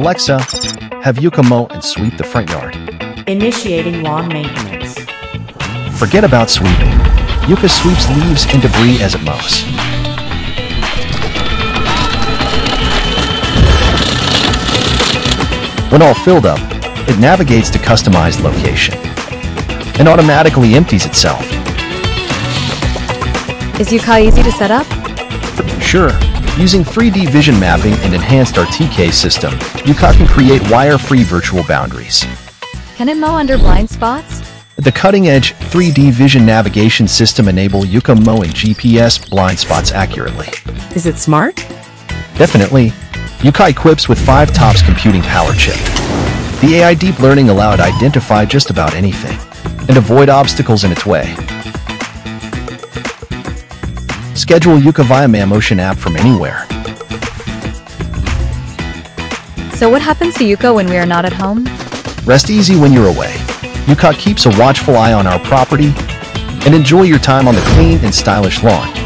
Alexa, have Yuka mow and sweep the front yard. Initiating lawn maintenance. Forget about sweeping. Yuka sweeps leaves and debris as it mows. When all filled up, it navigates to customized location and automatically empties itself. Is Yuka easy to set up? Sure. Using 3D vision mapping and enhanced RTK system, Yuka can create wire-free virtual boundaries. Can it mow under blind spots? The cutting-edge 3D vision navigation system enables Yuka mowing GPS blind spots accurately. Is it smart? Definitely. Yuka equips with 5 TOPS computing power chip. The AI deep learning allowed to identify just about anything and avoid obstacles in its way. Schedule Yuka via Mammotion app from anywhere. So what happens to Yuka when we are not at home? Rest easy when you're away. Yuka keeps a watchful eye on our property and enjoy your time on the clean and stylish lawn.